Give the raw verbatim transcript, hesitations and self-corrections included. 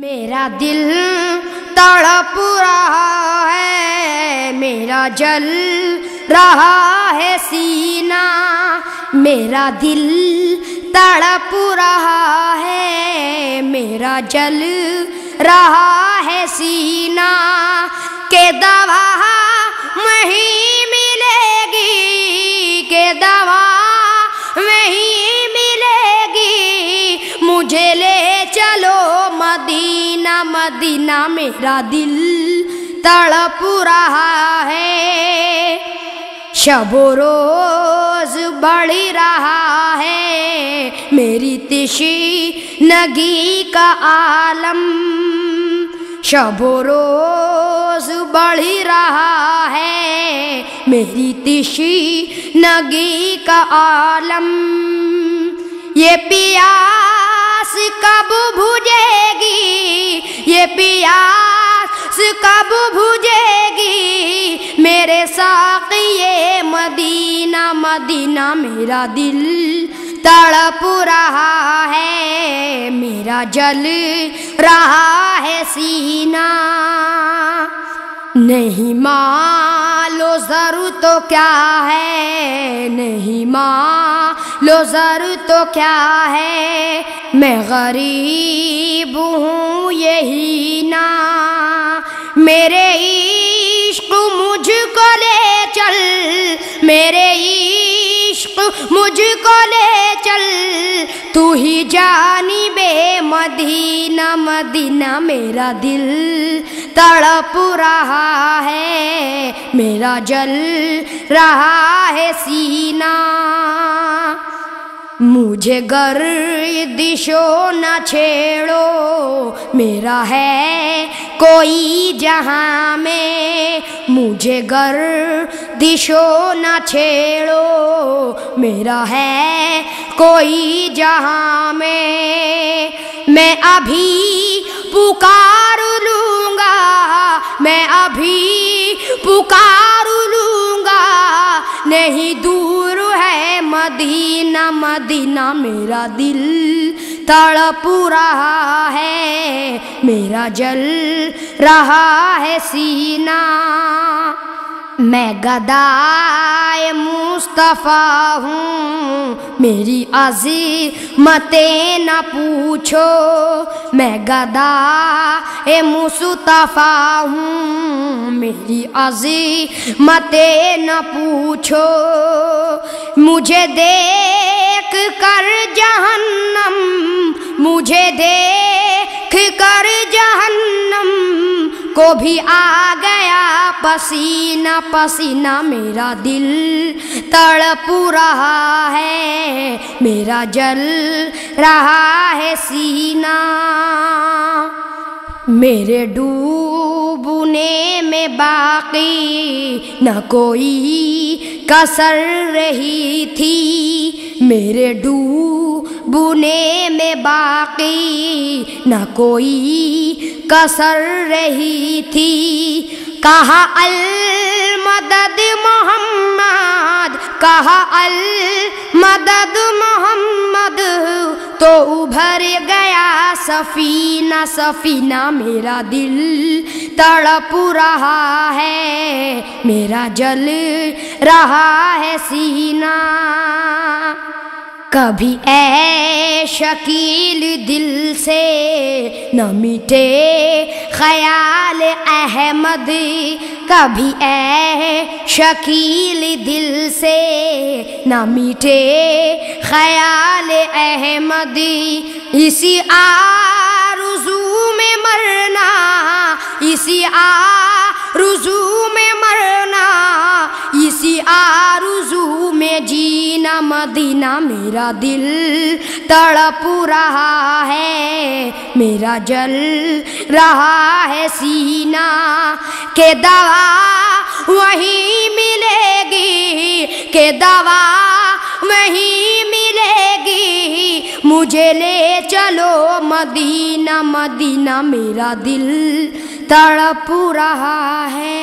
मेरा दिल तड़प रहा है, मेरा जल रहा है सीना। मेरा दिल तड़प रहा है, मेरा जल रहा है सीना। के दवा वहीं मिलेगी, के दवा वहीं मिलेगी। मुझे ले चलो मदीना, मदीना। मेरा दिल तड़प रहा है, शबो रोज बढ़ रहा है। मेरी तश्नगी का आलम शबो रोज बढ़ रहा है। मेरी तश्नगी का आलम। ये प्यास कब बुझेगी, ये प्यास कब बुझेगी। मेरे साक़िए मदीना, मदीना। मेरा दिल तड़प रहा है, मेरा जल रहा है सीना। नहीं मालो ज़र तो क्या है, नहीं मालो ज़र तो क्या है। मैं गरीब हूँ यही ना, मेरे इश्क मुझको ले चल, मेरे इश्क मुझको ले चल। तू ही जानी बे मदीना, मदीना। मेरा दिल तड़प रहा है, मेरा जल रहा है सीना। मुझे गर्दिशो न छेड़ो, मेरा है कोई जहाँ में। मुझे गर्दिशो न छेड़ो, मेरा है कोई जहाँ में। मैं अभी पुकार लूँगा, मैं अभी पुकार लूँगा। नहीं दूर है मदीना, मदीना। मेरा दिल तड़प रहा है, मेरा जल रहा है सीना। मैं गदाए मुस्तफ़ा हूँ, मेरी अज़ीमतें न पूछो। मैं गदाए मुस्तफ़ा हूँ, मेरी अज़ीमतें न पूछो। मुझे देख कर जहन्नम, मुझे देख कर जहन्नम को भी आ गया पसीना, पसीना। मेरा दिल तड़प रहा है, मेरा जल रहा है सीना। मेरे डूबने में बाकी न कोई कसर रही थी, मेरे डूबने में बाकी न कोई कसर रही थी। कहा अल मदद मोहम्मद, कहा अल मदद मोहम्मद। तो उभर गया सफीना, सफीना। मेरा दिल तड़प रहा है, मेरा जल रहा है सीना। कभी ऐ शकील दिल से न मिटे ख्याल अहमद, कभी ऐ शकील दिल से न मिटे ख्याल अहमद। इसी आरज़ू में मरना, इसी आरज़ू में मरना, इसी आरज़ू में जीना। मदीना। मेरा दिल तड़प रहा है, मेरा जल रहा है सीना। के दवा वहीं मिलेगी, के दवा वहीं मिलेगी। मुझे ले चलो मदीना, मदीना। मेरा दिल तड़प रहा है।